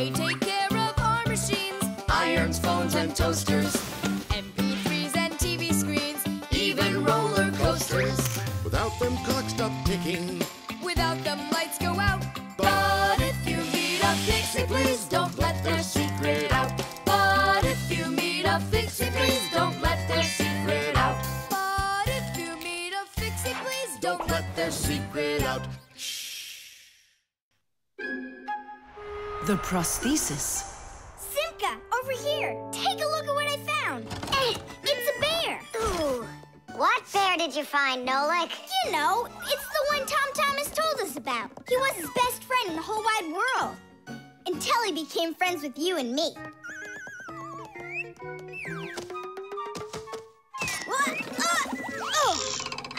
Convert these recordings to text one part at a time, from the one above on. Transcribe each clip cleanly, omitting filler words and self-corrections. They take care of our machines, irons, phones and toasters, MP3s and TV screens, even roller coasters. Without them clocks stop ticking, without them lights go out. But if you meet a Fixie, please don't let their secret out. But if you meet a Fixie, please don't let their secret out. But if you meet a Fixie, please don't let their secret out. The prosthesis. Simka, over here. Take a look at what I found. It's a bear. Ooh. What bear did you find, Nolik? You know, it's the one Tom Thomas told us about. He was his best friend in the whole wide world. Until he became friends with you and me.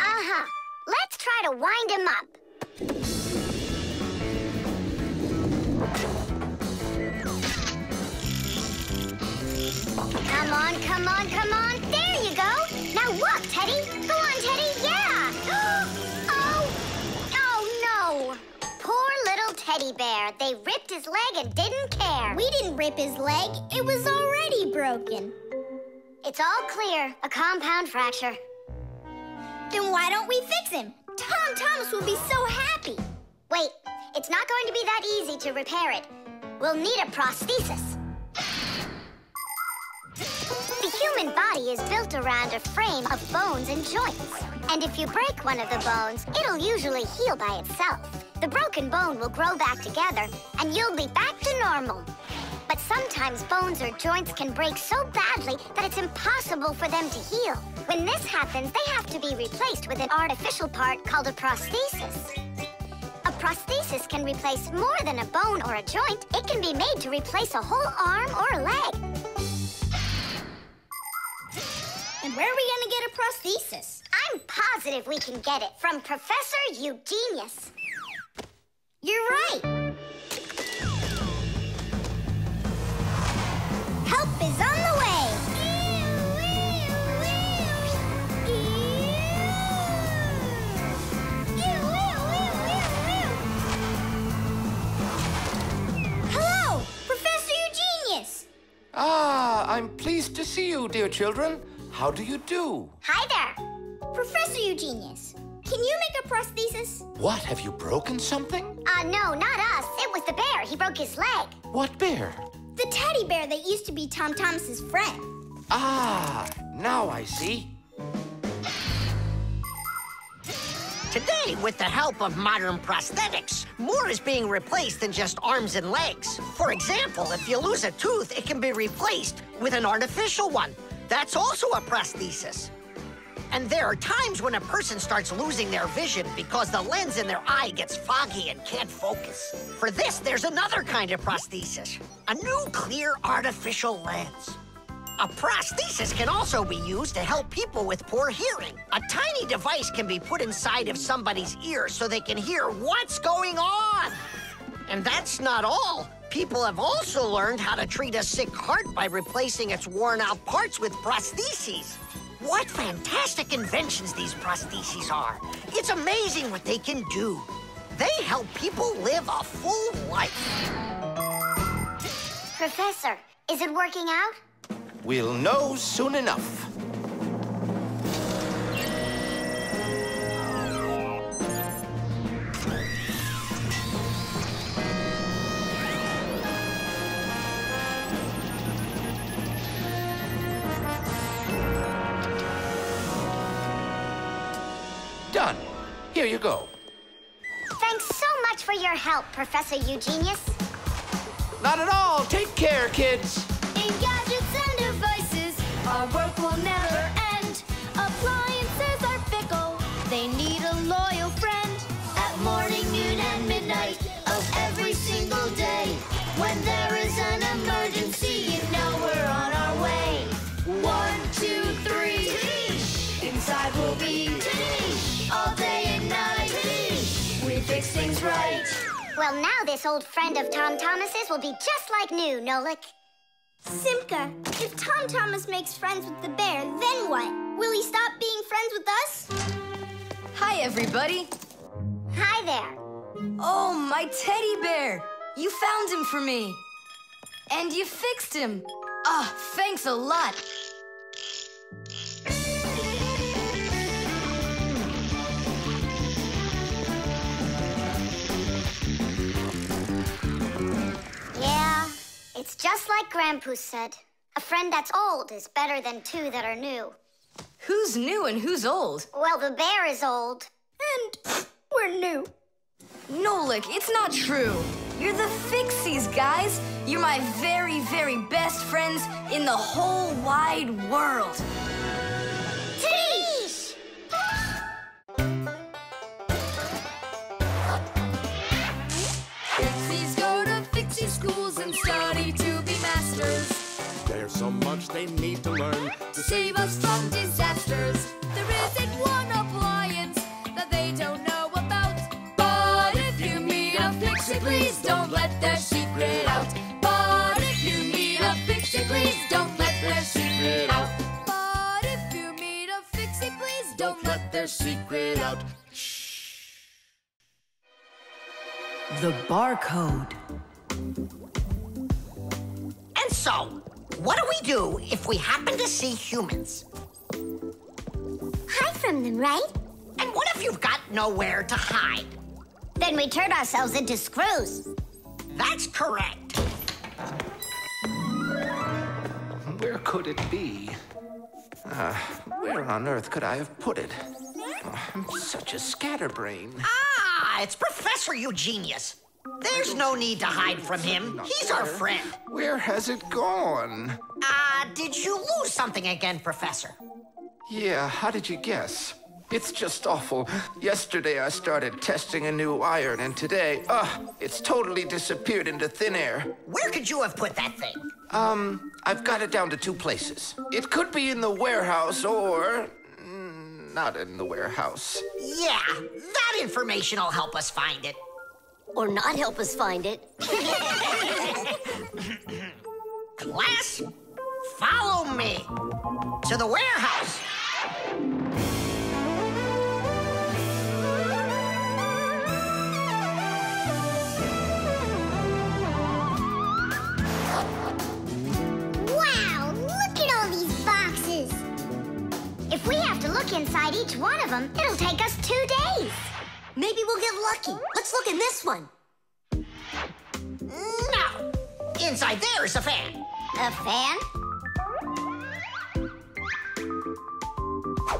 Uh-huh. Let's try to wind him up. Come on, come on, come on. There you go. Now look, Teddy. Go on, Teddy. Yeah. Oh. Oh, no. Poor little teddy bear. They ripped his leg and didn't care. We didn't rip his leg. It was already broken. It's all clear. A compound fracture. Then why don't we fix him? Tom Thomas will be so happy. Wait. It's not going to be that easy to repair it. We'll need a prosthesis. The human body is built around a frame of bones and joints. And if you break one of the bones, it'll usually heal by itself. The broken bone will grow back together, and you'll be back to normal. But sometimes bones or joints can break so badly that it's impossible for them to heal. When this happens, they have to be replaced with an artificial part called a prosthesis. A prosthesis can replace more than a bone or a joint. It can be made to replace a whole arm or a leg. And where are we going to get a prosthesis? I'm positive we can get it from Professor Eugenius. You're right. Help is on the way. Hello, Professor Eugenius. Ah, I'm pleased to see you, dear children. How do you do? Hi there. Professor Eugenius, can you make a prosthesis? What, have you broken something? No, not us. It was the bear. He broke his leg. What bear? The teddy bear that used to be Tom Thomas's friend. Ah, now I see. Today, with the help of modern prosthetics, more is being replaced than just arms and legs. For example, if you lose a tooth, it can be replaced with an artificial one. That's also a prosthesis. And there are times when a person starts losing their vision because the lens in their eye gets foggy and can't focus. For this, there's another kind of prosthesis, a new clear artificial lens. A prosthesis can also be used to help people with poor hearing. A tiny device can be put inside of somebody's ear so they can hear what's going on. And that's not all. People have also learned how to treat a sick heart by replacing its worn-out parts with prostheses. What fantastic inventions these prostheses are. It's amazing what they can do. They help people live a full life. Professor, is it working out? We'll know soon enough. Here you go. Thanks so much for your help, Professor Eugenius. Not at all. Take care, kids. In gadgets and devices, our work will never end. Appliances are fickle. They need a loyal friend. At morning, noon, and midnight of every single day. When there is an emergency, you know we're on our way. 1, 2, 3. Inside we'll be all day and night. We fix things right. Well, now this old friend of Tom Thomas's will be just like new, Nolik. Simka, if Tom Thomas makes friends with the bear, then what? Will he stop being friends with us? Hi, everybody. Hi there. Oh, my teddy bear. You found him for me. And you fixed him. Ah, oh, thanks a lot. Yeah, it's just like Grandpus said. A friend that's old is better than two that are new. Who's new and who's old? Well, the bear is old. And we're new. Nolik, it's not true. You're the Fixies, guys. You're my very, very best friends in the whole wide world. Teesh! Fixies go to Fixie schools and study to be masters. There's so much they need to learn to save us from disasters. There isn't one appliance that they don't know about. But if you meet a Fixie, please don't let their secret out. But if you meet a Fixie, please don't let their secret out. But if you meet a Fixie, please don't let their secret out. Shh. The barcode. And so, what do we do if we happen to see humans? Hide from them, right? And what if you've got nowhere to hide? Then we turn ourselves into screws. That's correct. Where could it be? Where on earth could I have put it? Oh, I'm such a scatterbrain. Ah, it's Professor Eugenius. There's no need to hide from him. He's our friend. Where has it gone? Did you lose something again, Professor? Yeah, how did you guess? It's just awful. Yesterday I started testing a new iron, and today, it's totally disappeared into thin air. Where could you have put that thing? I've got it down to two places. It could be in the warehouse or... not in the warehouse. Yeah, that information will help us find it. Or not help us find it. Class, follow me to the warehouse. Wow, look at all these boxes. If we have to look inside each one of them, it'll take us 2 days. Maybe we'll get lucky. Let's look in this one. No! Inside there is a fan. A fan?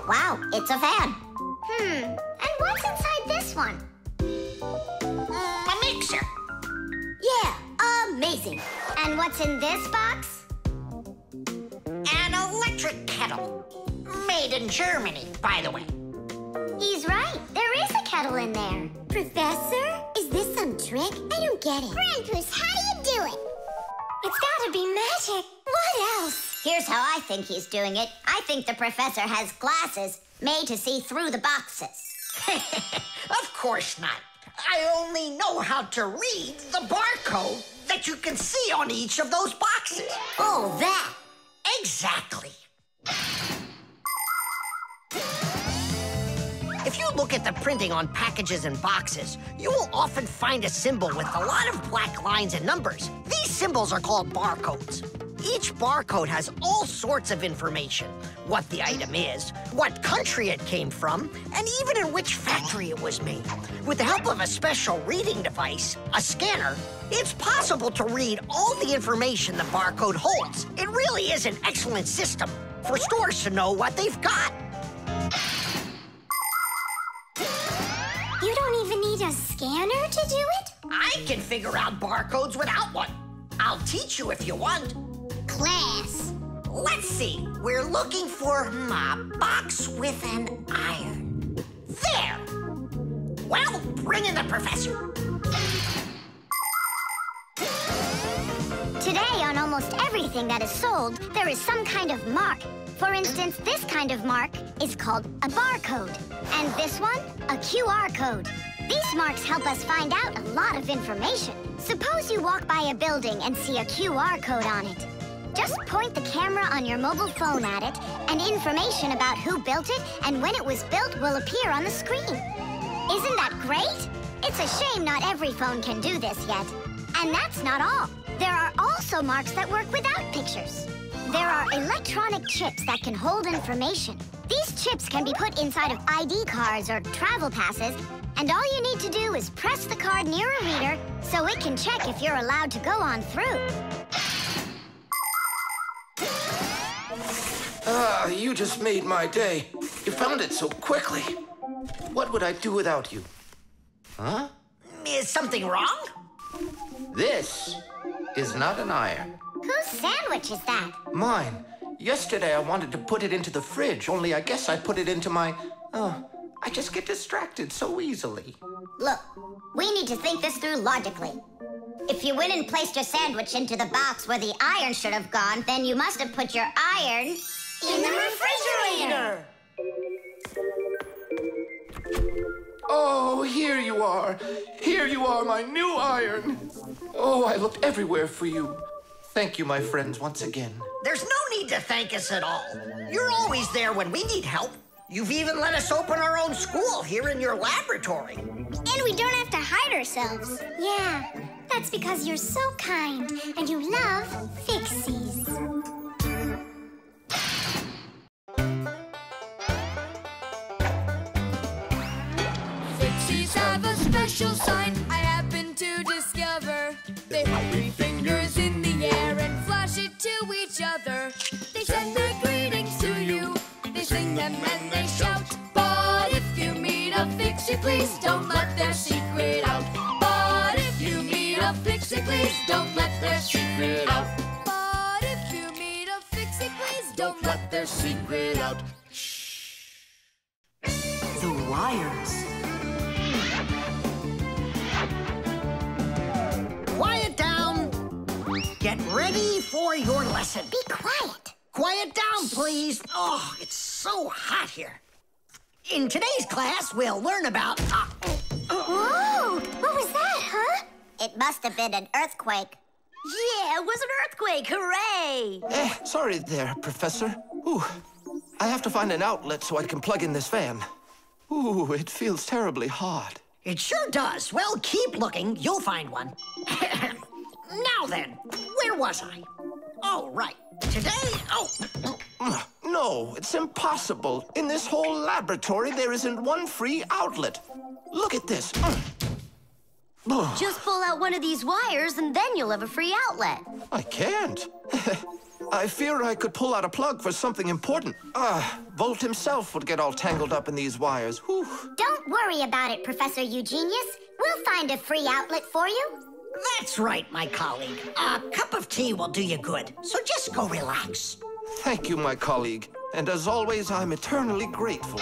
Wow, it's a fan. And what's inside this one? A mixer. Yeah, amazing. And what's in this box? An electric kettle. Made in Germany, by the way. He's right. There is a kettle in there. Professor, is this some trick? I don't get it. Grandpus, how do you do it? It's gotta be magic. What else? Here's how I think he's doing it. I think the professor has glasses made to see through the boxes. Of course not. I only know how to read the barcode that you can see on each of those boxes. Oh, that. Exactly. If you look at the printing on packages and boxes, you will often find a symbol with a lot of black lines and numbers. These symbols are called barcodes. Each barcode has all sorts of information. What the item is, what country it came from, and even in which factory it was made. With the help of a special reading device, a scanner, it's possible to read all the information the barcode holds. It really is an excellent system for stores to know what they've got. You don't even need a scanner to do it? I can figure out barcodes without one. I'll teach you if you want. Class. Let's see. We're looking for a box with an iron. There. Well, bring in the professor. Today, on almost everything that is sold, there is some kind of mark. For instance, this kind of mark is called a barcode, and this one, a QR code. These marks help us find out a lot of information. Suppose you walk by a building and see a QR code on it. Just point the camera on your mobile phone at it, and information about who built it and when it was built will appear on the screen. Isn't that great? It's a shame not every phone can do this yet. And that's not all. There are also marks that work without pictures. There are electronic chips that can hold information. These chips can be put inside of ID cards or travel passes, and all you need to do is press the card near a reader so it can check if you're allowed to go on through. Ah, you just made my day. You found it so quickly. What would I do without you? Huh? Is something wrong? This is not an iron. Whose sandwich is that? Mine. Yesterday I wanted to put it into the fridge, only I guess I put it into my... I just get distracted so easily. Look, we need to think this through logically. If you went and placed your sandwich into the box where the iron should have gone, then you must have put your iron... in the refrigerator! Oh, here you are. Here you are, my new iron. Oh, I looked everywhere for you. Thank you, my friends, once again. There's no need to thank us at all. You're always there when we need help. You've even let us open our own school here in your laboratory. And we don't have to hide ourselves. Yeah, that's because you're so kind and you love Fixies. Fixies have a special sign I happen to discover. They have three fingers in the air and flash it to each other. They send their greetings to you. They sing them and they shout. But if you meet a Fixie, please don't let their secret out. But if you meet a Fixie, please don't let their secret out. But if you meet a Fixie, please don't let their secret out. Shh. The Liars. Quiet down! Get ready for your lesson. Be quiet. Quiet down, please. Oh, it's so hot here. In today's class, we'll learn about... Whoa! What was that, huh? It must have been an earthquake. Yeah, it was an earthquake. Hooray! Sorry there, Professor. Ooh, I have to find an outlet so I can plug in this fan. Ooh, it feels terribly hot. It sure does. Well, keep looking. You'll find one. Now then, where was I? Oh, right. Today... Oh. No, it's impossible. In this whole laboratory, there isn't one free outlet. Look at this. Just pull out one of these wires, and then you'll have a free outlet. I can't. I fear I could pull out a plug for something important. Volt himself would get all tangled up in these wires. Whew. Don't worry about it, Professor Eugenius. We'll find a free outlet for you. That's right, my colleague. A cup of tea will do you good, so just go relax. Thank you, my colleague. And as always, I'm eternally grateful.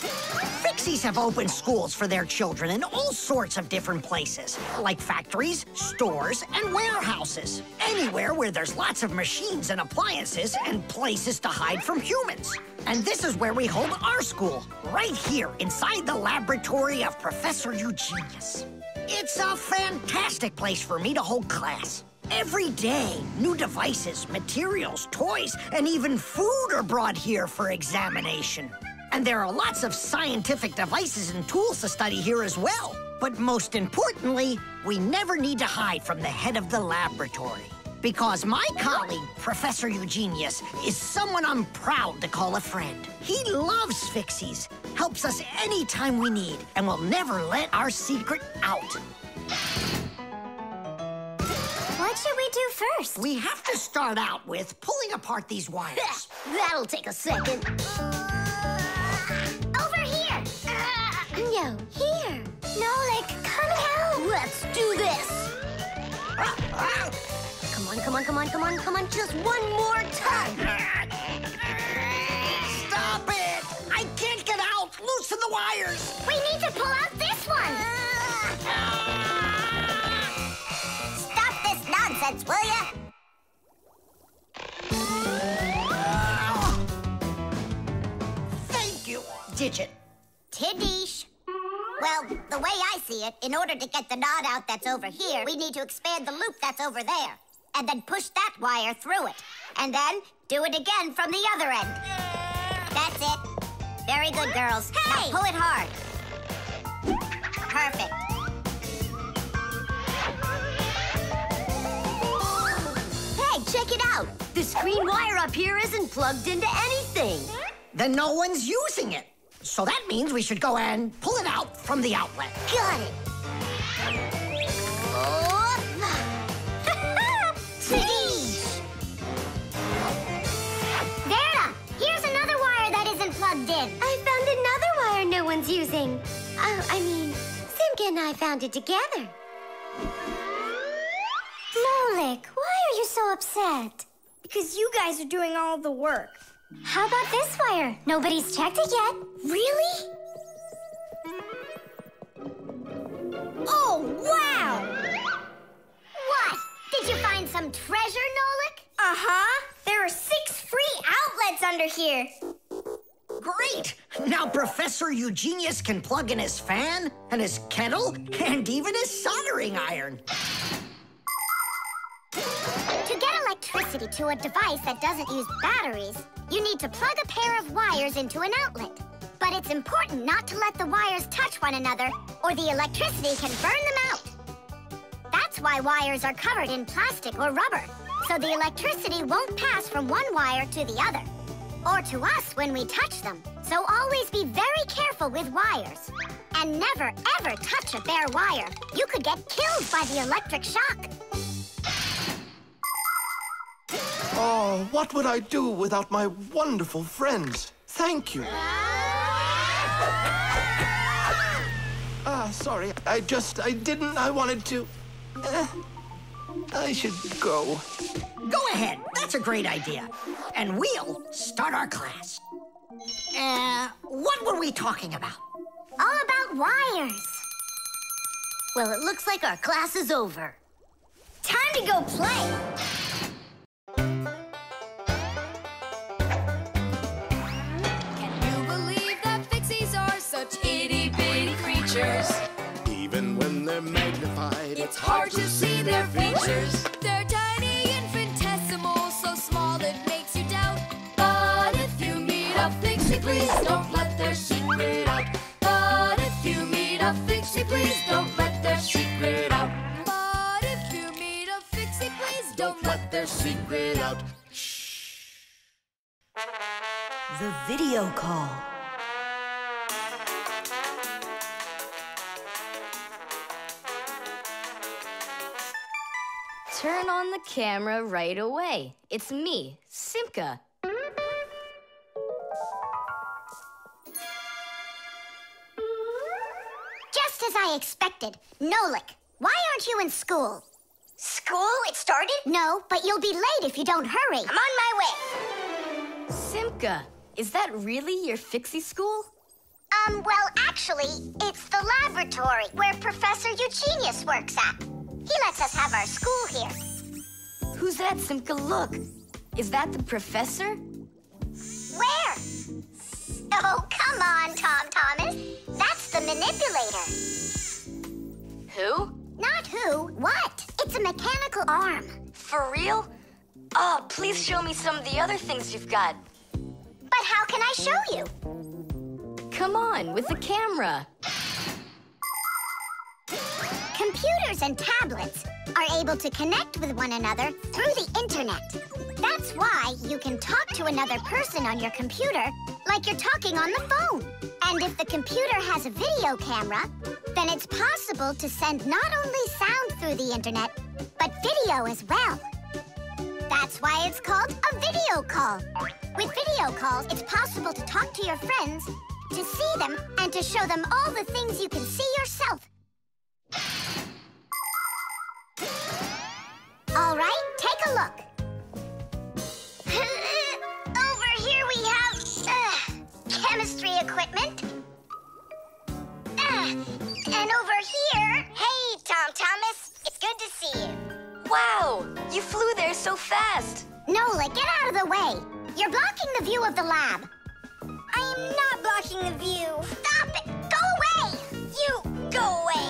Fixies have opened schools for their children in all sorts of different places, like factories, stores, and warehouses. Anywhere where there's lots of machines and appliances and places to hide from humans. And this is where we hold our school, right here inside the laboratory of Professor Eugenius. It's a fantastic place for me to hold class. Every day, new devices, materials, toys, and even food are brought here for examination. And there are lots of scientific devices and tools to study here as well. But most importantly, we never need to hide from the head of the laboratory. Because my colleague, Professor Eugenius, is someone I'm proud to call a friend. He loves Fixies, helps us anytime we need, and will never let our secret out. What should we do first? We have to start out with pulling apart these wires. That'll take a second. No, here. Nolik, come help. Let's do this. Come on, come on, come on, come on, come on. Just one more time. Stop it. I can't get out. Loosen the wires. We need to pull out this one. Stop this nonsense, will you? Thank you, Digit. Tiddish. Well, the way I see it, in order to get the knot out that's over here, we need to expand the loop that's over there, and then push that wire through it, and then do it again from the other end. That's it. Very good, girls. Hey! Now pull it hard. Perfect. This green wire up here isn't plugged into anything. Then no one's using it. So that means we should go and pull it out from the outlet. Got it. Oh. Fixies! Vera, here's another wire that isn't plugged in. I found another wire no one's using. Oh, I mean, Simka and I found it together. Nolik, why are you so upset? Because you guys are doing all the work. How about this wire? Nobody's checked it yet. Really? Oh, wow! What? Did you find some treasure, Nolik? Uh-huh. There are 6 free outlets under here. Great! Now Professor Eugenius can plug in his fan, and his kettle, and even his soldering iron. To get electricity to a device that doesn't use batteries, you need to plug a pair of wires into an outlet. But it's important not to let the wires touch one another, or the electricity can burn them out. That's why wires are covered in plastic or rubber, so the electricity won't pass from one wire to the other, or to us when we touch them. So always be very careful with wires. And never, ever touch a bare wire. You could get killed by the electric shock. Oh, what would I do without my wonderful friends? Thank you. Sorry. I wanted to... I should go. Go ahead. That's a great idea. And we'll start our class. What were we talking about? All about wires. Well, it looks like our class is over. Time to go play. Even when they're magnified, it's hard to see their features. They're tiny, infinitesimal, so small it makes you doubt. But if you meet a Fixie, please don't let their secret out. But if you meet a Fixie, please don't let their secret out. But if you meet a Fixie, please don't let their secret out. Shh. The video call. Turn on the camera right away. It's me, Simka. Just as I expected. Nolik, why aren't you in school? School? It started? No, but you'll be late if you don't hurry. I'm on my way. Simka, is that really your Fixie school? Well, actually, it's the laboratory where Professor Eugenius works at. He lets us have our school here. Who's that, Simka? Look. Is that the professor? Where? Oh, come on, Tom Thomas. That's the manipulator. Who? Not who. What? It's a mechanical arm. For real? Oh, please show me some of the other things you've got. But how can I show you? Come on, with the camera. Computers and tablets are able to connect with one another through the internet. That's why you can talk to another person on your computer like you're talking on the phone. And if the computer has a video camera, then it's possible to send not only sound through the internet, but video as well. That's why it's called a video call. With video calls, it's possible to talk to your friends, to see them, and to show them all the things you can see yourself. All right, take a look. Over here we have chemistry equipment. And over here... Hey, Tom Thomas. It's good to see you. Wow, you flew there so fast. Nola, get out of the way. You're blocking the view of the lab. I am not blocking the view. Stop it. Go away. You go away.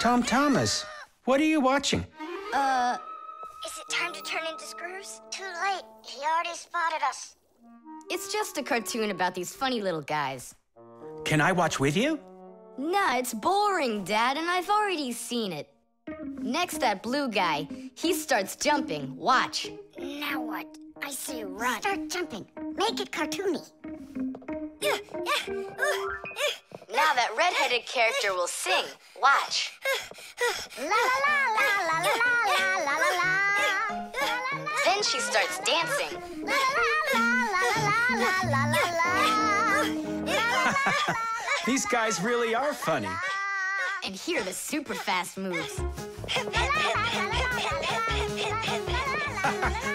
Tom Thomas, what are you watching? Is it time to turn into screws? Too late. He already spotted us. It's just a cartoon about these funny little guys. Can I watch with you? Nah, it's boring, Dad, and I've already seen it. Next, that blue guy. He starts jumping. Watch. what I say run. Start jumping. Make it cartoony. Now that red-headed character will sing. Watch. La la la la la la la la la. Then she starts dancing. La la la la la la la. These guys really are funny. And here are the super fast moves.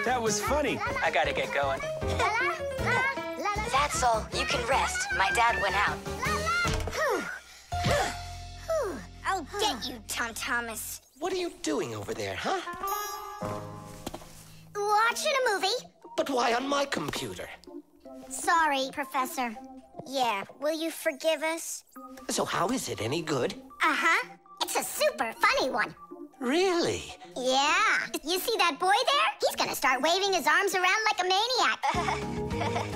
That was funny. I gotta get going. That's all. You can rest. My dad went out. I'll get you, Tom Thomas. What are you doing over there, huh? Watching a movie. But why on my computer? Sorry, Professor. Yeah, will you forgive us? So how is it any good? Uh-huh. It's a super funny one. Really? Yeah. You see that boy there? He's gonna start waving his arms around like a maniac.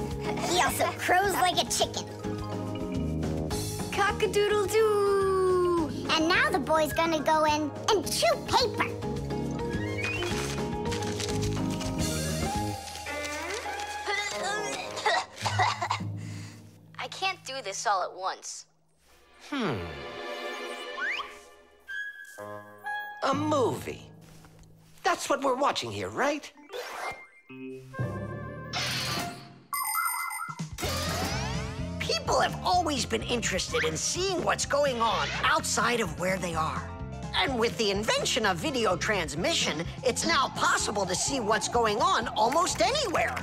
He also crows like a chicken. Cock-a-doodle-doo! And now the boy's gonna go in and chew paper. I can't do this all at once. A movie. That's what we're watching here, right? People have always been interested in seeing what's going on outside of where they are. And with the invention of video transmission, it's now possible to see what's going on almost anywhere.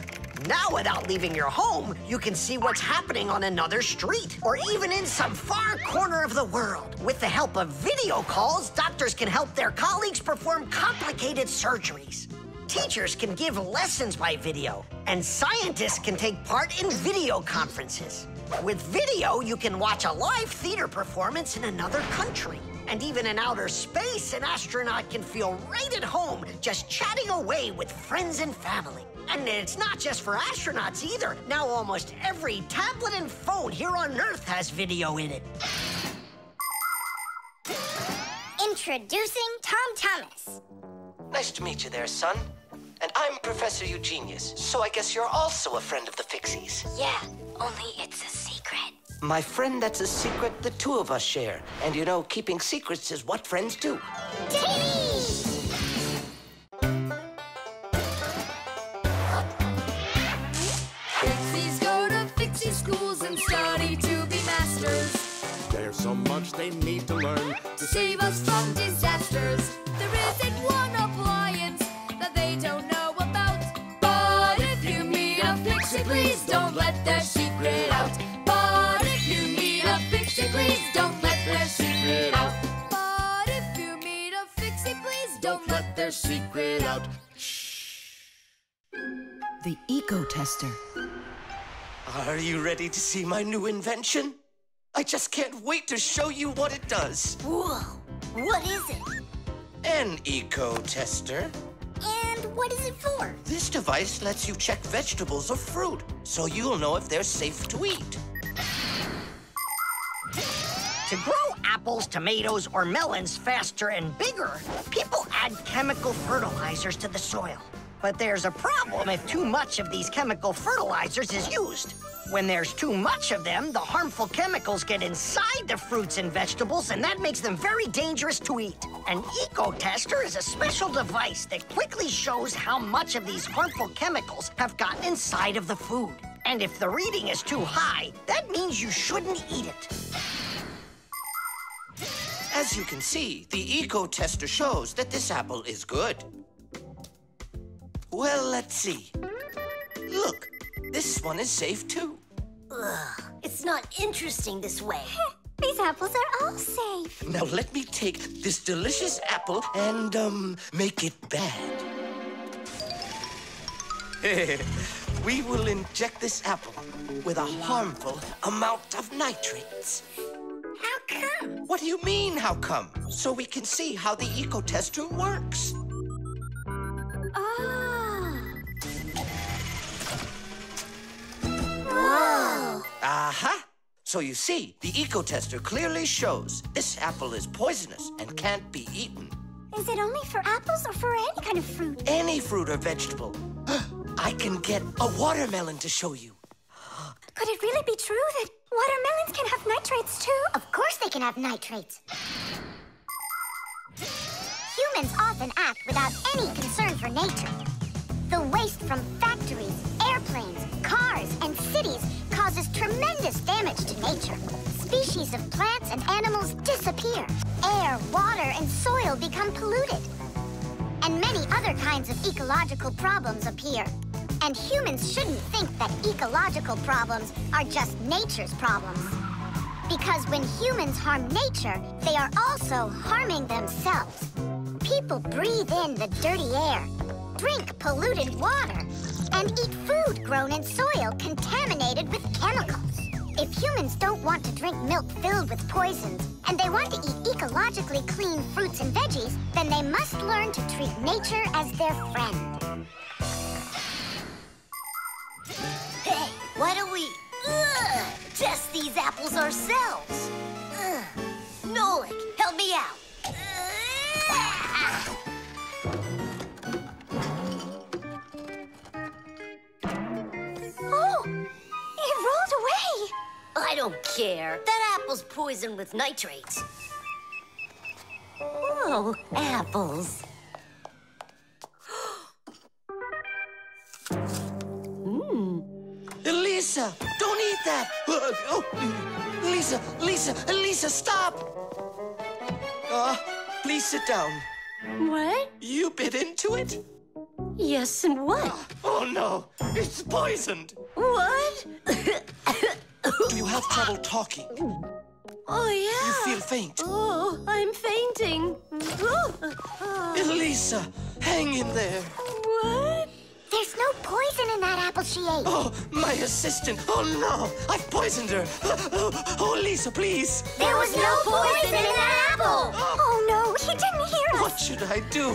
Now, without leaving your home, you can see what's happening on another street or even in some far corner of the world. With the help of video calls, doctors can help their colleagues perform complicated surgeries. Teachers can give lessons by video, and scientists can take part in video conferences. With video, you can watch a live theater performance in another country. And even in outer space, an astronaut can feel right at home just chatting away with friends and family. And it's not just for astronauts either. Now almost every tablet and phone here on Earth has video in it. Introducing Tom Thomas. Nice to meet you there, son. And I'm Professor Eugenius, so I guess you're also a friend of the Fixies. Yeah, only it's a secret. My friend, that's a secret the two of us share. And you know, keeping secrets is what friends do. Fixies go to Fixie schools and study to be masters. There's so much they need to learn to save us from disasters. There isn't one appliance that they don't know about. But if you meet a Fixie, please don't let their secret out. Please don't let their secret out. But if you meet a Fixie, please don't let their secret out. Shh. The Eco Tester. Are you ready to see my new invention? I just can't wait to show you what it does. Whoa, what is it? An Eco Tester. And what is it for? This device lets you check vegetables or fruit, so you'll know if they're safe to eat. To grow apples, tomatoes, or melons faster and bigger, people add chemical fertilizers to the soil. But there's a problem if too much of these chemical fertilizers is used. When there's too much of them, the harmful chemicals get inside the fruits and vegetables, and that makes them very dangerous to eat. An eco-tester is a special device that quickly shows how much of these harmful chemicals have gotten inside of the food. And if the reading is too high, that means you shouldn't eat it. As you can see, the Eco Tester shows that this apple is good. Well, let's see. Look, this one is safe too. Ugh, it's not interesting this way. These apples are all safe. Now let me take this delicious apple and, make it bad. We will inject this apple with a harmful amount of nitrates. How come? What do you mean, how come? So we can see how the Eco Tester works. Oh. Whoa. Uh-huh. So you see, the Eco Tester clearly shows this apple is poisonous and can't be eaten. Is it only for apples or for any kind of fruit? Any fruit or vegetable. I can get a watermelon to show you. Could it really be true that watermelons can have nitrates too? Of course they can have nitrates. Humans often act without any concern for nature. The waste from factories, airplanes, cars, and cities causes tremendous damage to nature. Species of plants and animals disappear. Air, water, and soil become polluted. And many other kinds of ecological problems appear. And humans shouldn't think that ecological problems are just nature's problems. Because when humans harm nature, they are also harming themselves. People breathe in the dirty air, drink polluted water, and eat food grown in soil contaminated with chemicals. If humans don't want to drink milk filled with poisons, and they want to eat ecologically clean fruits and veggies, then they must learn to treat nature as their friend. Hey, why don't we test these apples ourselves? Nolik, help me out. Oh, it rolled away. I don't care. That apple's poisoned with nitrates. Oh, apples. Elisa, don't eat that! Elisa, Elisa, stop! Please sit down. What? You bit into it? Yes, and what? Oh no, it's poisoned! What? You have trouble talking. Oh yeah! You feel faint. Oh, I'm fainting. Elisa, hang in there. What? There's no poison in that apple she ate. Oh, my assistant. Oh, no. I've poisoned her. Oh, Lisa, please. There was no poison in that apple. Oh, no. He didn't hear us. What should I do?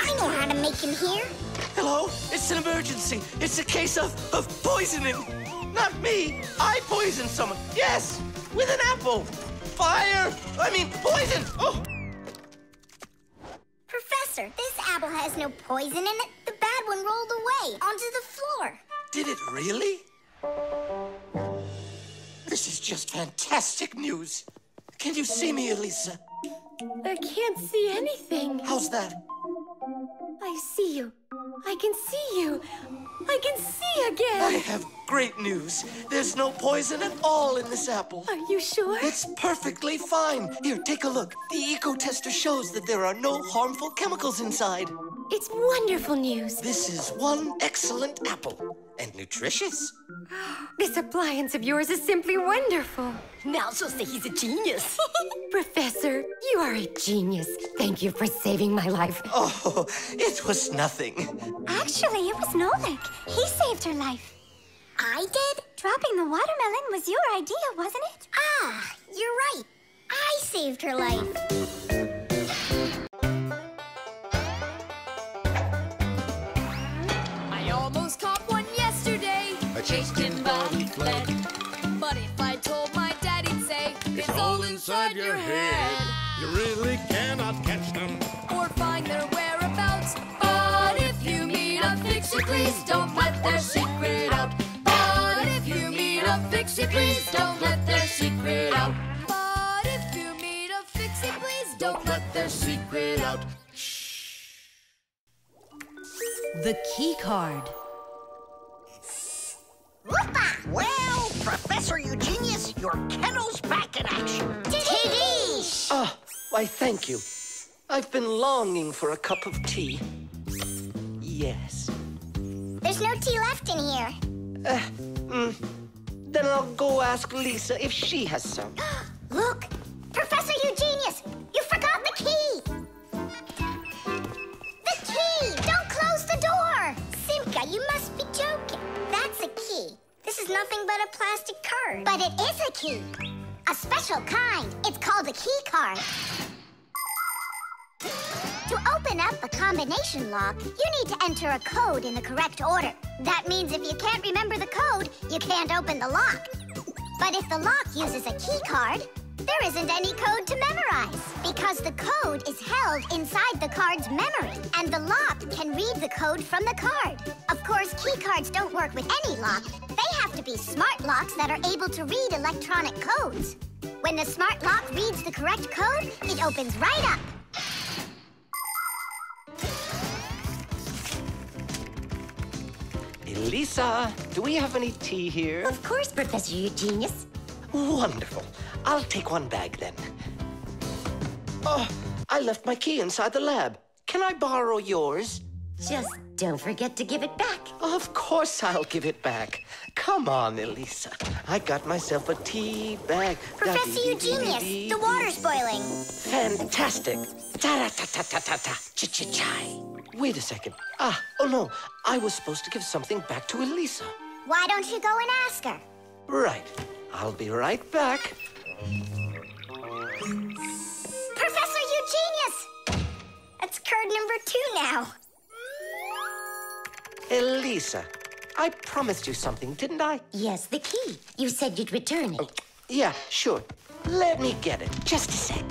I know how to make him hear. Hello? It's an emergency. It's a case of poisoning. Not me. I poisoned someone. Yes, with an apple. Fire. I mean, poison. Oh. Professor, this apple has no poison in it. The bad one rolled away onto the floor. Did it really? This is just fantastic news. Can you see me, Elisa? I can't see anything. How's that? I see you. I can see you. I can see again. I have great news. There's no poison at all in this apple. Are you sure? It's perfectly fine. Here, take a look. The eco-tester shows that there are no harmful chemicals inside. It's wonderful news. This is one excellent apple. And nutritious. This appliance of yours is simply wonderful. Now she'll say he's a genius. Professor, you are a genius. Thank you for saving my life. Oh, it was nothing. Actually, it was Nolik. He saved her life. I did? Dropping the watermelon was your idea, wasn't it? Ah, you're right. I saved her life. Chased him, but he fled. But if I told my dad, he'd say, it's all inside your head. You really cannot catch them or find their whereabouts. But if you meet a Fixie, please don't let their secret out. But if you meet a Fixie, please don't let their secret out. But if you meet a Fixie, please don't let their secret out. Shh. The key card. Whoopah! Well, Professor Eugenius, your kettle's back in action. Tidish! Why, thank you. I've been longing for a cup of tea. Yes. There's no tea left in here. Then I'll go ask Lisa if she has some. Look! Professor Eugenius, you forgot the key! The key! Don't close the door! Simka, you must be joking. That's a key. This is nothing but a plastic card. But it is a key. A special kind. It's called a key card. To open up a combination lock, you need to enter a code in the correct order. That means if you can't remember the code, you can't open the lock. But if the lock uses a key card, There isn't any code to memorize, because the code is held inside the card's memory, and the lock can read the code from the card. Of course, key cards don't work with any lock. They have to be smart locks that are able to read electronic codes. When the smart lock reads the correct code, it opens right up. Elisa, do we have any tea here? Of course, Professor Eugenius. Wonderful. I'll take one bag, then. Oh, I left my key inside the lab. Can I borrow yours? Just don't forget to give it back. Of course I'll give it back. Come on, Elisa. I got myself a tea bag. Professor Eugenius, the water's boiling. Fantastic. Ta-ra-ta-ta-ta-ta-ta. Ch-ch-chai. Wait a second. Ah, oh no. I was supposed to give something back to Elisa. Why don't you go and ask her? Right. I'll be right back. Professor Eugenius! That's card number 2 now. Elisa, I promised you something, didn't I? Yes, the key. You said you'd return it. Oh, yeah, sure. Let me get it. Just a sec.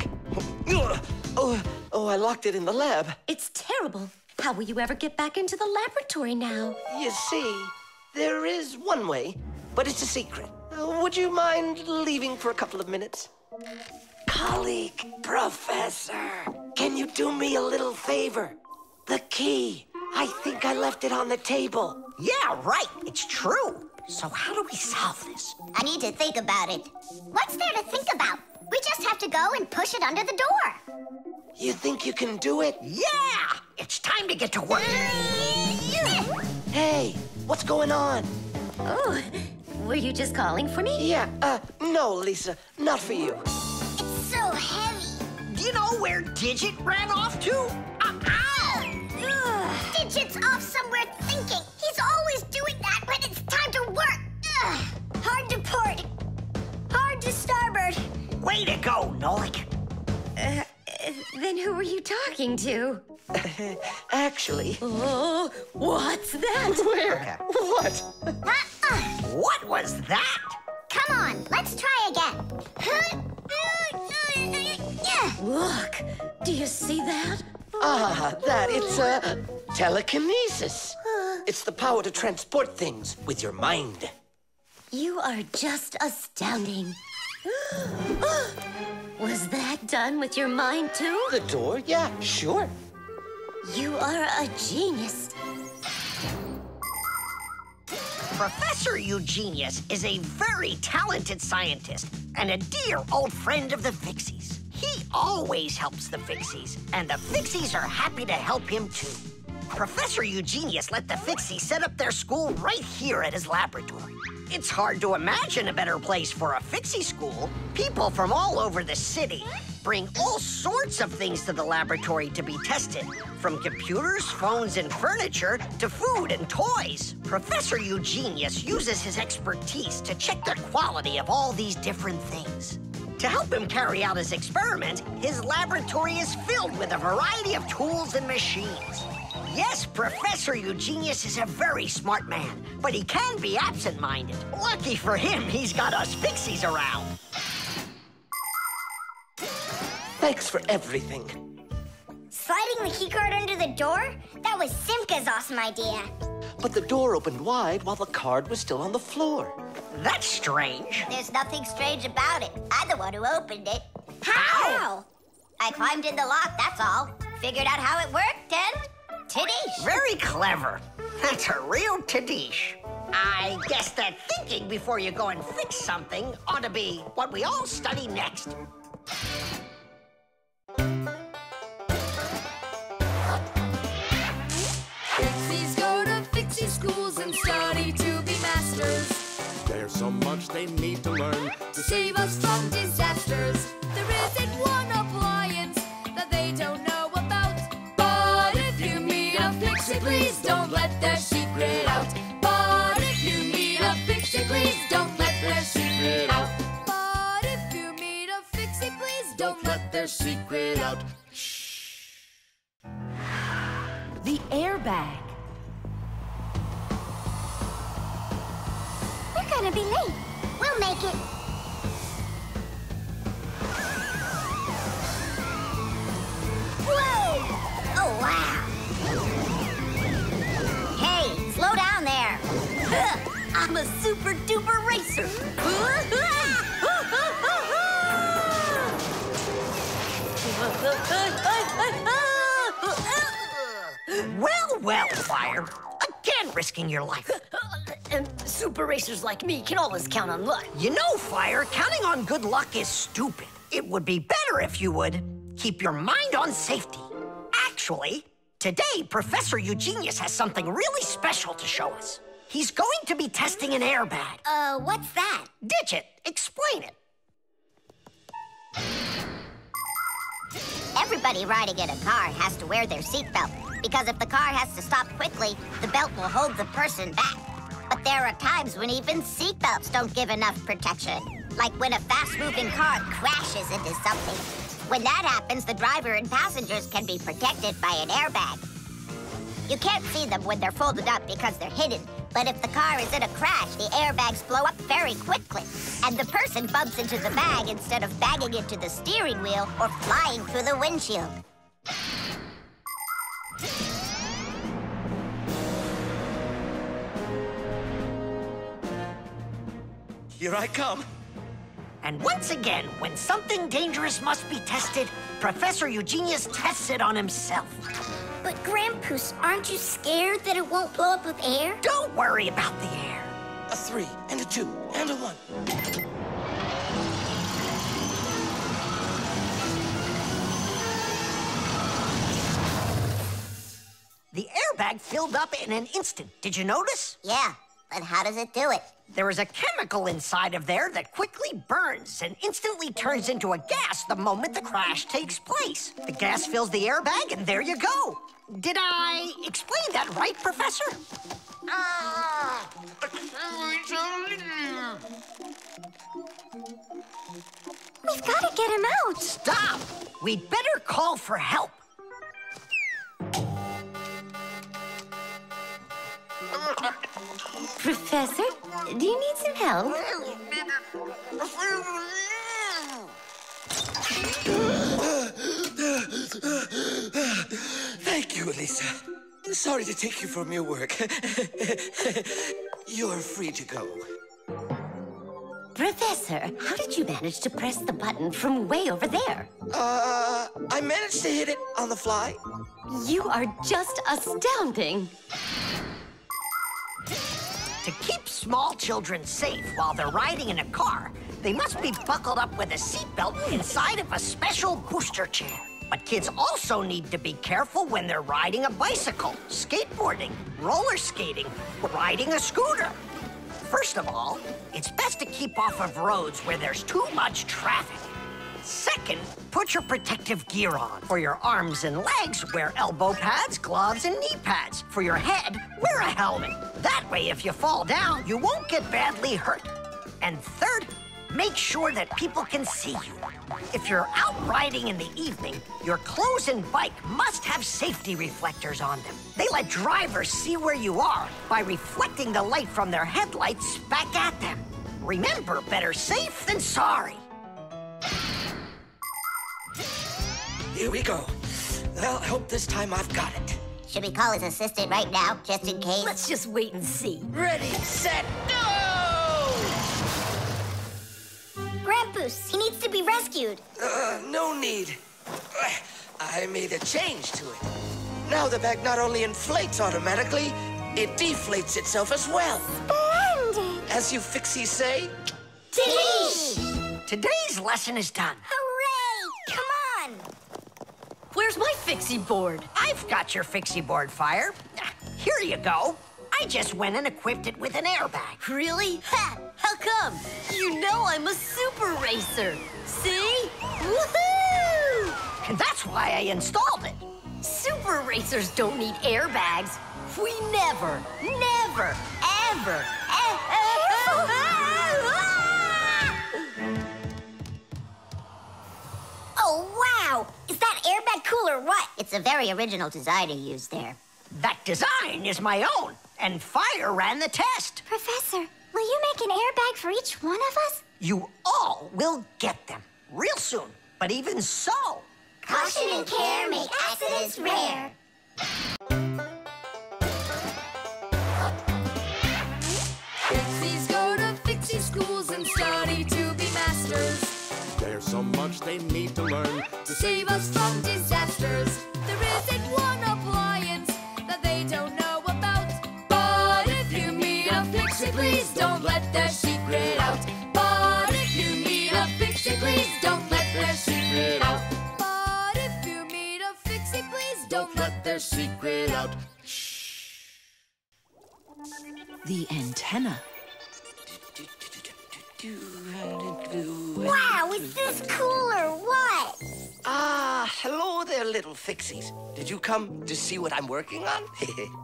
Oh, I locked it in the lab. It's terrible. How will you ever get back into the laboratory now? You see, there is one way, but it's a secret. Would you mind leaving for a couple of minutes? Colleague, Professor, can you do me a little favor? The key. I think I left it on the table. Yeah, right. It's true. So how do we solve this? I need to think about it. What's there to think about? We just have to go and push it under the door. You think you can do it? Yeah! It's time to get to work. Hey, what's going on? Oh, were you just calling for me? Yeah, no, Lisa, not for you. It's so heavy. Do you know where Digit ran off to? Digit's off somewhere thinking. He's always doing that when it's time to work. Ugh. Hard to port. Hard to starboard. Way to go, Nolik. Then who were you talking to? Actually... Oh, what's that? Where? What? What was that? Come on, let's try again. Look, do you see that? Ah, that, it's telekinesis. It's the power to transport things with your mind. You are just astounding. Was that done with your mind, too? The door? Yeah, sure. You are a genius. Professor Eugenius is a very talented scientist and a dear old friend of the Fixies. He always helps the Fixies, and the Fixies are happy to help him, too. Professor Eugenius let the Fixies set up their school right here at his laboratory. It's hard to imagine a better place for a Fixie school. People from all over the city bring all sorts of things to the laboratory to be tested, from computers, phones, and furniture to food and toys. Professor Eugenius uses his expertise to check the quality of all these different things. To help him carry out his experiment, his laboratory is filled with a variety of tools and machines. Yes, Professor Eugenius is a very smart man, but he can be absent-minded. Lucky for him, he's got us Fixies around. Thanks for everything. Sliding the keycard under the door? That was Simka's awesome idea. But the door opened wide while the card was still on the floor. That's strange. There's nothing strange about it. I'm the one who opened it. How? I climbed in the lock, that's all. Figured out how it worked and... Tidish. Very clever. That's a real Tidish. I guess that thinking before you go and fix something ought to be what we all study next. So much they need to learn to save us from disasters. There isn't one appliance that they don't know about. But if you meet a Fixie, please don't let their secret out. But if you meet a Fixie, please don't let their secret out. But if you meet a Fixie, please don't let their secret out. Shh. The airbag. We're gonna be late. We'll make it. I'm a super duper racer. Well, well, Fire. Again, risking your life. And super racers like me can always count on luck. You know, Fire, counting on good luck is stupid. It would be better if you would keep your mind on safety. Actually, today, Professor Eugenius has something really special to show us. He's going to be testing an airbag. What's that? Digit, explain it. Everybody riding in a car has to wear their seatbelt, because if the car has to stop quickly, the belt will hold the person back. But there are times when even seatbelts don't give enough protection, like when a fast-moving car crashes into something. When that happens, the driver and passengers can be protected by an airbag. You can't see them when they're folded up because they're hidden, but if the car is in a crash, the airbags blow up very quickly, and the person bumps into the bag instead of banging into the steering wheel or flying through the windshield. Here I come. And once again, when something dangerous must be tested, Professor Eugenius tests it on himself. But Grandpus, aren't you scared that it won't blow up with air? Don't worry about the air. A 3 and a 2 and a 1. The airbag filled up in an instant. Did you notice? Yeah, but how does it do it? There is a chemical inside of there that quickly burns and instantly turns into a gas the moment the crash takes place. The gas fills the airbag, and there you go. Did I explain that right, Professor? We've got to get him out. Stop! We'd better call for help. Professor, do you need some help? Thank you, Elisa. Sorry to take you from your work. You're free to go. Professor, how did you manage to press the button from way over there? I managed to hit it on the fly. You are just astounding. To keep small children safe while they're riding in a car, they must be buckled up with a seatbelt inside of a special booster chair. But kids also need to be careful when they're riding a bicycle, skateboarding, roller skating, or riding a scooter. First of all, it's best to keep off of roads where there's too much traffic. Second, put your protective gear on. For your arms and legs, wear elbow pads, gloves, and knee pads. For your head, wear a helmet. That way, if you fall down, you won't get badly hurt. And third, make sure that people can see you. If you're out riding in the evening, your clothes and bike must have safety reflectors on them. They let drivers see where you are by reflecting the light from their headlights back at them. Remember, better safe than sorry. Here we go. Well, I hope this time I've got it. Should we call his assistant right now, just in case? Let's just wait and see. Ready, set, go! Grandpus, he needs to be rescued. No need. I made a change to it. Now the bag not only inflates automatically, it deflates itself as well. Splendid! As you Fixies say, Teesh! Today's lesson is done. Where's my Fixie board? I've got your Fixie board, Fire. Here you go. I just went and equipped it with an airbag. Really? Ha! How come? You know I'm a super racer. See? Woohoo! And that's why I installed it. Super racers don't need airbags. We never, never, ever, Is that airbag cool or what? It's a very original design you used there. That design is my own, and Fire ran the test. Professor, will you make an airbag for each one of us? You all will get them real soon, but even so... Caution and care make accidents rare. so much they need to learn to save us from disasters. There isn't one appliance that they don't know about. But if you meet a Fixie, please don't let their secret out. But if you meet a Fixie, please don't let their secret out. But if you meet a Fixie, please don't let their secret out. The antenna. Wow, is this cool or what? Ah, hello there, little Fixies. Did you come to see what I'm working on?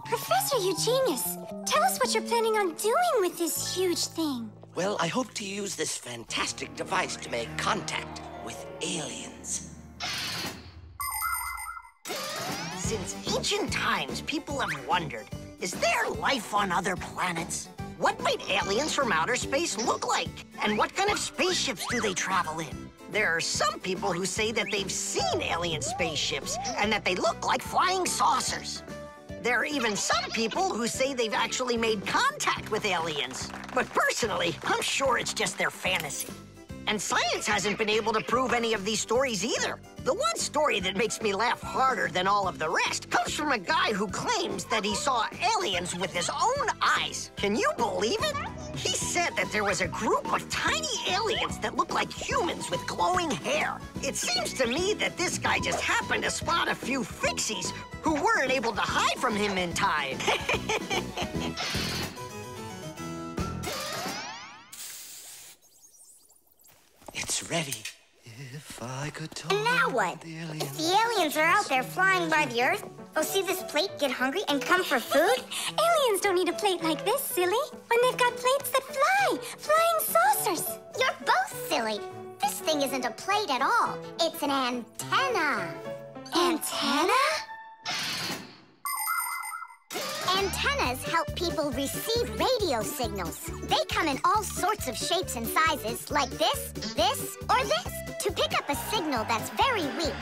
Professor Eugenius, tell us what you're planning on doing with this huge thing. Well, I hope to use this fantastic device to make contact with aliens. Since ancient times, people have wondered, is there life on other planets? What might aliens from outer space look like? And what kind of spaceships do they travel in? There are some people who say that they've seen alien spaceships and that they look like flying saucers. There are even some people who say they've actually made contact with aliens. But personally, I'm sure it's just their fantasy. And science hasn't been able to prove any of these stories either. The one story that makes me laugh harder than all of the rest comes from a guy who claims that he saw aliens with his own eyes. Can you believe it? He said that there was a group of tiny aliens that looked like humans with glowing hair. It seems to me that this guy just happened to spot a few Fixies who weren't able to hide from him in time. It's ready. If I could talk. And now what? If the aliens are out there flying by the Earth, they'll see this plate, get hungry, and come for food? Aliens don't need a plate like this, silly. When they've got plates that fly, flying saucers. You're both silly. This thing isn't a plate at all. It's an antenna. Antenna? Antennas help people receive radio signals. They come in all sorts of shapes and sizes, like this, this, or this, to pick up a signal that's very weak.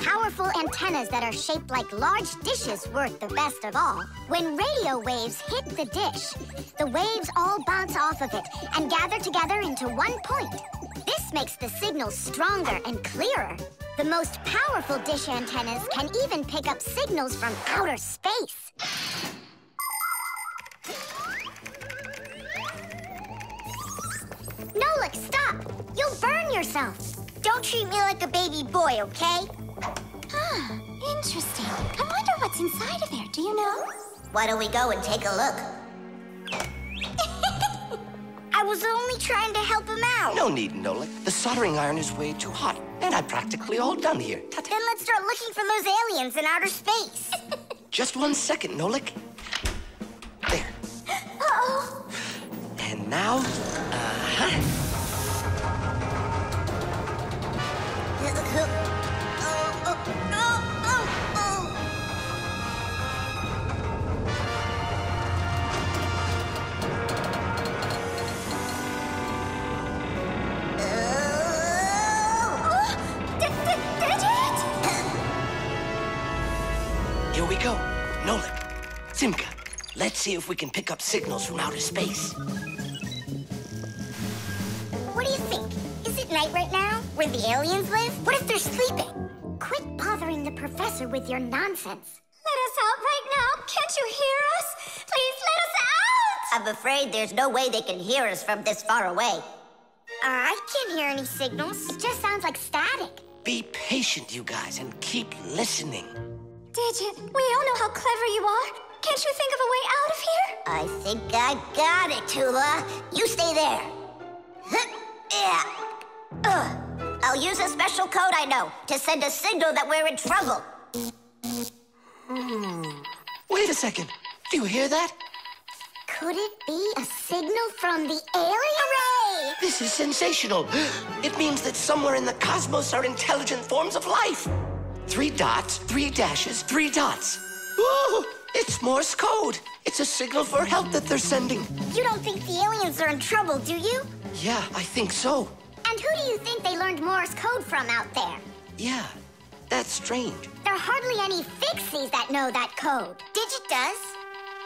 Powerful antennas that are shaped like large dishes work the best of all. When radio waves hit the dish, the waves all bounce off of it and gather together into one point. This makes the signal stronger and clearer. The most powerful dish antennas can even pick up signals from outer space. Nolik, stop! You'll burn yourself! Don't treat me like a baby boy, okay? Ah, interesting. I wonder what's inside of there, do you know? Why don't we go and take a look? I was only trying to help him out. No need, Nolik. The soldering iron is way too hot, and I'm practically all done here. Then let's start looking for those aliens in outer space. Just 1 second, Nolik. There. Uh-oh. And now, here we go. Nolik, Simka, let's see if we can pick up signals from outer space. What do you think? Is it night right now, where the aliens live? What if they're sleeping? Quit bothering the professor with your nonsense. Let us out right now. Can't you hear us? Please let us out! I'm afraid there's no way they can hear us from this far away. I can't hear any signals. It just sounds like static. Be patient, you guys, and keep listening. Digit, we all know how clever you are. Can't you think of a way out of here? I think I got it, Tula. You stay there. Yeah. I'll use a special code I know to send a signal that we're in trouble. Wait a second. Do you hear that? Could it be a signal from the alien? Hooray! This is sensational. It means that somewhere in the cosmos are intelligent forms of life. 3 dots, 3 dashes, 3 dots. Woo! It's Morse code. It's a signal for help that they're sending. You don't think the aliens are in trouble, do you? Yeah, I think so. And who do you think they learned Morse code from out there? Yeah, that's strange. There are hardly any Fixies that know that code. Digit does.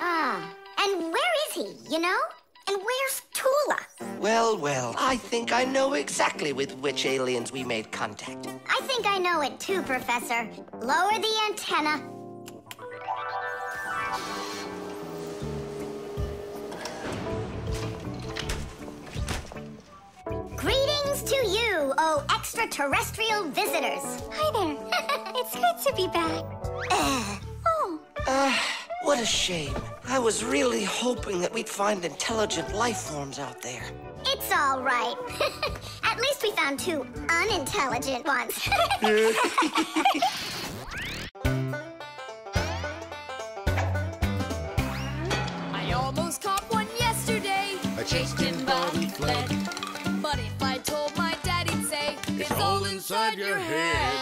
Ah, and where is he, you know? And where's Tula? Well, well, I think I know exactly with which aliens we made contact. I think I know it too, Professor. Lower the antenna. Greetings to you, oh extraterrestrial visitors. Hi there. It's good to be back. What a shame. I was really hoping that we'd find intelligent life forms out there. It's all right. At least we found two unintelligent ones. I almost caught one yesterday. I chased him, but he fled. But if I told my dad, he'd say, it's all inside your head.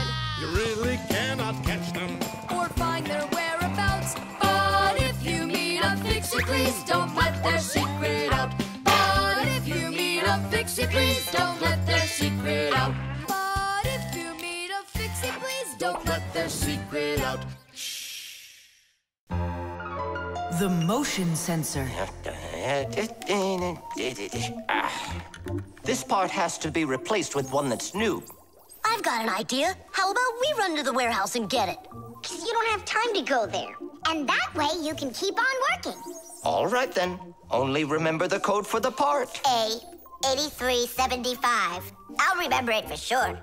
You really cannot catch them. Or find their whereabouts. But if you meet a Fixie, please don't let their secret out. But if you meet a Fixie, please don't let their secret out. But if you meet a Fixie, please don't let their secret out. Shh. The motion sensor. This part has to be replaced with one that's new. I've got an idea. How about we run to the warehouse and get it? You don't have time to go there. And that way you can keep on working. All right then. Only remember the code for the part. A8375. I'll remember it for sure.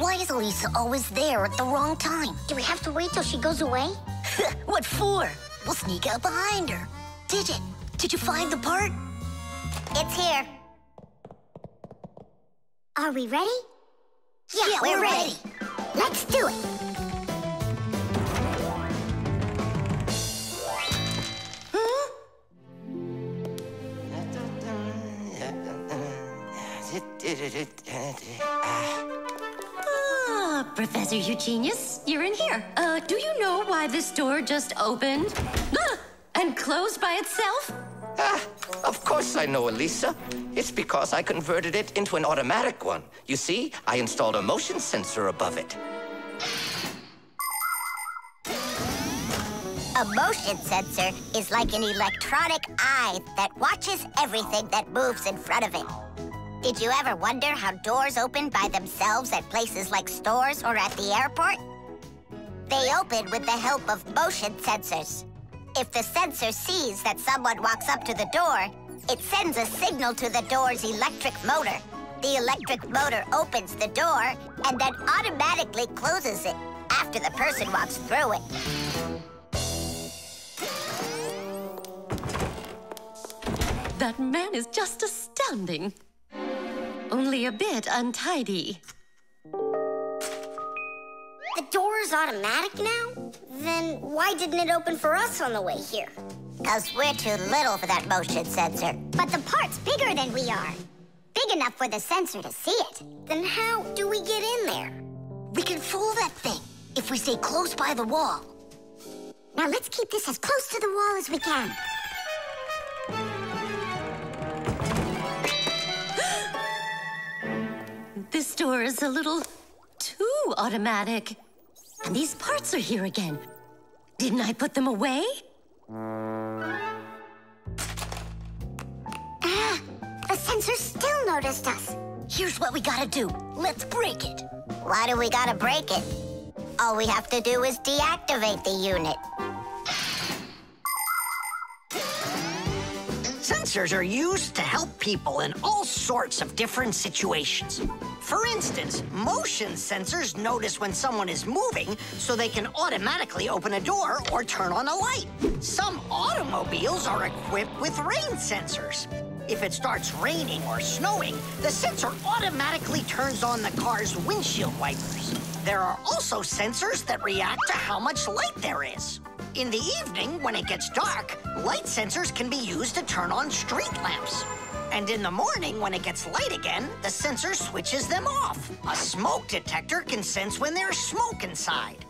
Why is Elisa always there at the wrong time? Do we have to wait till she goes away? What for? We'll sneak out behind her. Digit, did you find the part? It's here. Are we ready? Yeah, we're ready. Let's do it. Huh? Professor Eugenius, you're in here. Do you know why this door just opened and closed by itself? Ah, of course I know, Elisa. It's because I converted it into an automatic one. You see, I installed a motion sensor above it. A motion sensor is like an electronic eye that watches everything that moves in front of it. Did you ever wonder how doors open by themselves at places like stores or at the airport? They open with the help of motion sensors. If the sensor sees that someone walks up to the door, it sends a signal to the door's electric motor. The electric motor opens the door and then automatically closes it after the person walks through it. That man is just astounding. Only a bit untidy. The door is automatic now? Then why didn't it open for us on the way here? Because we're too little for that motion sensor. But the part's bigger than we are. Big enough for the sensor to see it. Then how do we get in there? We can fool that thing if we stay close by the wall. Now let's keep this as close to the wall as we can. This door is a little too automatic. And these parts are here again. Didn't I put them away? Ah, the sensor still noticed us. Here's what we gotta do. Let's break it. Why do we gotta break it? All we have to do is deactivate the unit. Sensors are used to help people in all sorts of different situations. For instance, motion sensors notice when someone is moving, so they can automatically open a door or turn on a light. Some automobiles are equipped with rain sensors. If it starts raining or snowing, the sensor automatically turns on the car's windshield wipers. There are also sensors that react to how much light there is. In the evening, when it gets dark, light sensors can be used to turn on street lamps. And in the morning, when it gets light again, the sensor switches them off. A smoke detector can sense when there's smoke inside.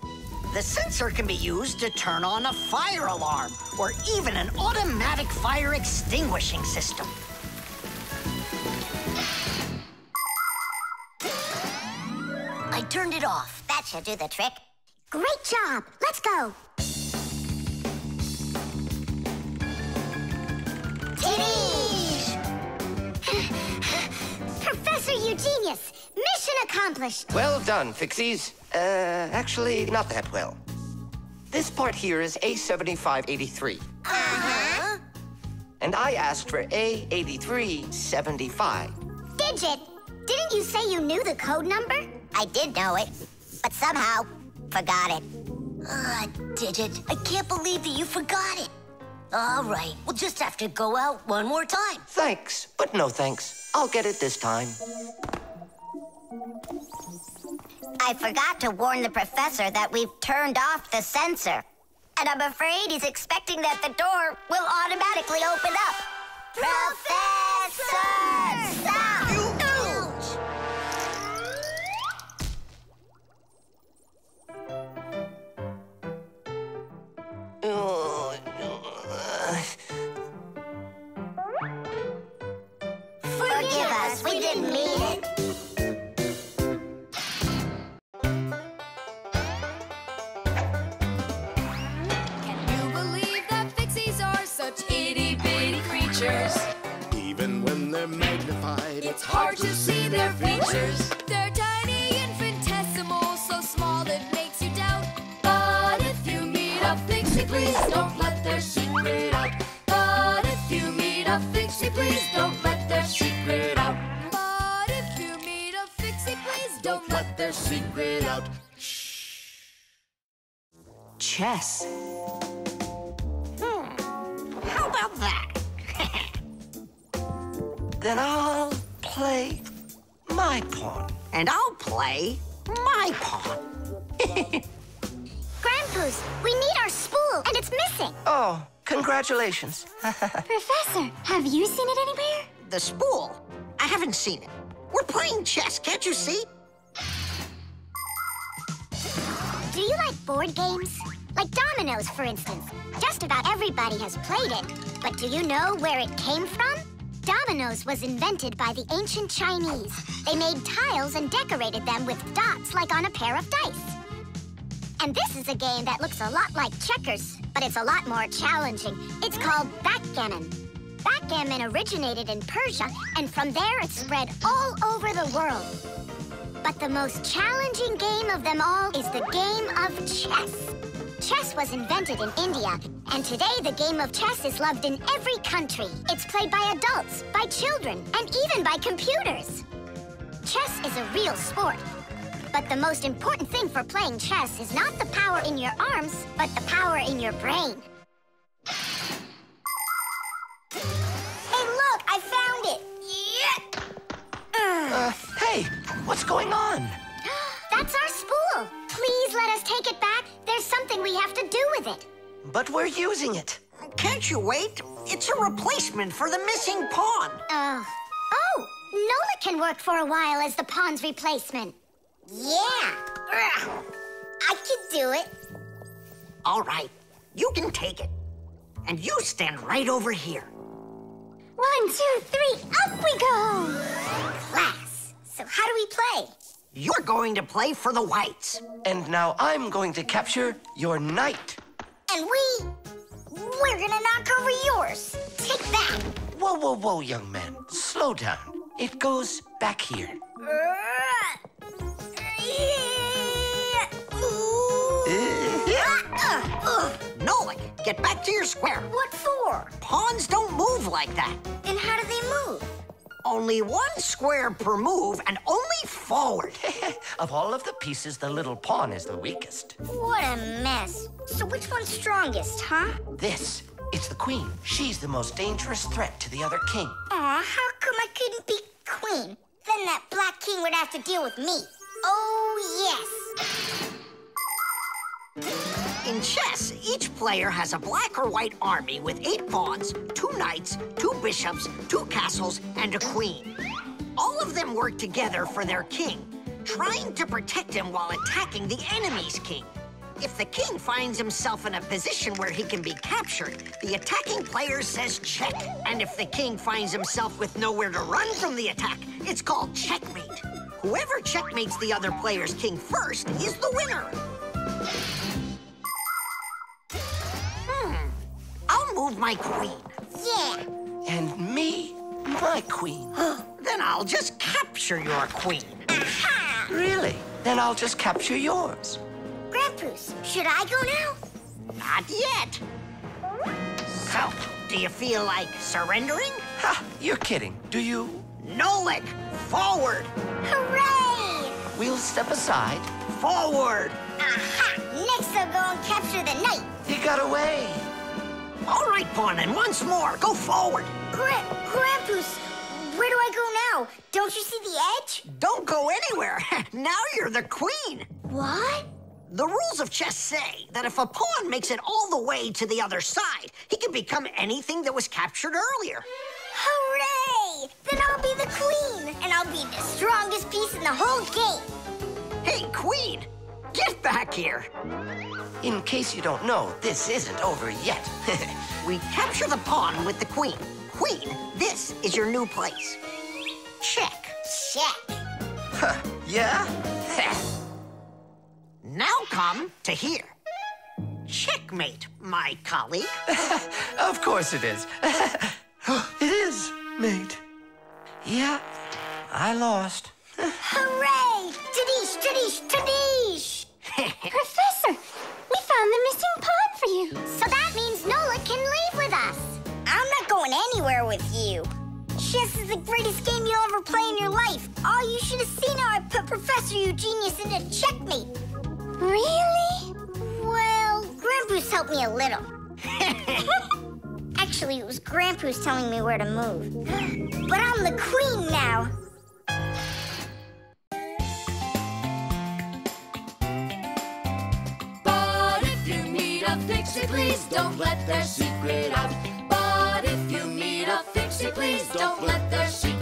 The sensor can be used to turn on a fire alarm or even an automatic fire extinguishing system. turned it off. That should do the trick. Great job. Let's go. Titties! Professor Eugenius, mission accomplished. Well done, Fixies. Actually, not that well. This part here is A7583. Uh-huh. And I asked for A8375. Digit, didn't you say you knew the code number? I did know it, but somehow forgot it. Digit, I can't believe that you forgot it. All right, we'll just have to go out one more time. Thanks, but no thanks. I'll get it this time. I forgot to warn the professor that we've turned off the sensor. And I'm afraid he's expecting that the door will automatically open up. Professor! Stop! Forgive us, we didn't mean it. Can you believe that Fixies are such itty-bitty creatures? Even when they're magnified, it's hard to see their features. They're tiny, infinitesimal, so small it makes you doubt. But if you meet a Fixie, please don't let their secret out. But if you meet a Fixie, please don't let their secret out. But if you meet a Fixie, please don't let their secret out. Shh. Chess. How about that? Then I'll play my pawn. And I'll play my pawn. Grandpus, we need our spool, and it's missing. Oh, congratulations. Professor, have you seen it anywhere? The spool? I haven't seen it. We're playing chess, can't you see? Do you like board games? Like dominoes, for instance. Just about everybody has played it. But do you know where it came from? Dominoes was invented by the ancient Chinese. They made tiles and decorated them with dots like on a pair of dice. And this is a game that looks a lot like checkers, but it's a lot more challenging. It's called backgammon. Backgammon originated in Persia, and from there it spread all over the world. But the most challenging game of them all is the game of chess. Chess was invented in India, and today the game of chess is loved in every country. It's played by adults, by children, and even by computers. Chess is a real sport. But the most important thing for playing chess is not the power in your arms, but the power in your brain. Hey, look! I found it! Yeah. Hey! What's going on? That's our spool! Please let us take it back. There's something we have to do with it. But we're using it. Can't you wait? It's a replacement for the missing pawn. Oh! Nolik can work for a while as the pawn's replacement. Yeah! I can do it. All right, you can take it. And you stand right over here. 1, 2, 3, up we go! Class, so how do we play? You're going to play for the whites. And now I'm going to capture your knight. And we're gonna knock over yours. Take that! Whoa, young man. Slow down. It goes back here. Nolik, get back to your square. What for? Pawns don't move like that. Then how do they move? Only one square per move and only forward. Of all of the pieces, the little pawn is the weakest. What a mess. So which one's strongest, huh? This. It's the queen. She's the most dangerous threat to the other king. Aw, how come I couldn't be queen? Then that black king would have to deal with me. Oh, yes. In chess, each player has a black or white army with 8 pawns, 2 knights, 2 bishops, 2 castles, and a queen. All of them work together for their king, trying to protect him while attacking the enemy's king. If the king finds himself in a position where he can be captured, the attacking player says check. And if the king finds himself with nowhere to run from the attack, it's called checkmate. Whoever checkmates the other player's king first is the winner. I'll move my queen. Yeah. And me, my queen. Then I'll just capture your queen. Aha! Really? Then I'll just capture yours. Grandpus, should I go now? Not yet. So, do you feel like surrendering? Ha! You're kidding. Do you? Nolik, forward! Hooray! We'll step aside. Forward! Aha! Next I'll go and capture the knight. He got away. All right, Pawnman, once more. Go forward. Grandpus, where do I go now? Don't you see the edge? Don't go anywhere. Now you're the queen. What? The rules of chess say that if a pawn makes it all the way to the other side, he can become anything that was captured earlier. Hooray! Then I'll be the queen, and I'll be the strongest piece in the whole game. Hey, queen, get back here. In case you don't know, this isn't over yet. We capture the pawn with the queen. Queen, this is your new place. Check. Check. Huh, yeah? Now come to here. Checkmate, my colleague. Of course it is. It is, mate. Yeah, I lost. Hooray! Tadish, tadish, tadish! Professor, we found the missing pawn for you. So that means Nola can leave with us. I'm not going anywhere with you. Chess is the greatest game you'll ever play in your life. Oh, you should have seen how I put Professor Eugenius into checkmate. Really? Well, Grandpus helped me a little. Actually, it was Grandpus telling me where to move. But I'm the queen now. But if you meet a Fixie, please don't let their secret out. But if you meet a Fixie, please don't let their secret out.